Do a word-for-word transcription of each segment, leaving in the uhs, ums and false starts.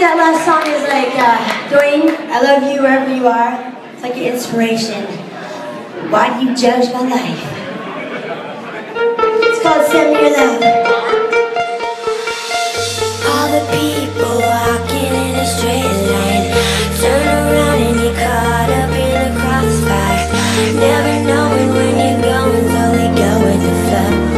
that last song is like, uh, Dwayne, I love you wherever you are. It's like an inspiration. Why do you judge my life? It's called Send Me Your Love. All the people walking in a straight line, turn around and you're caught up in a crossfire, never knowing when you're going, slowly go with the flow.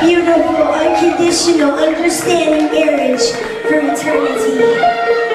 Beautiful, unconditional, understanding marriage for eternity.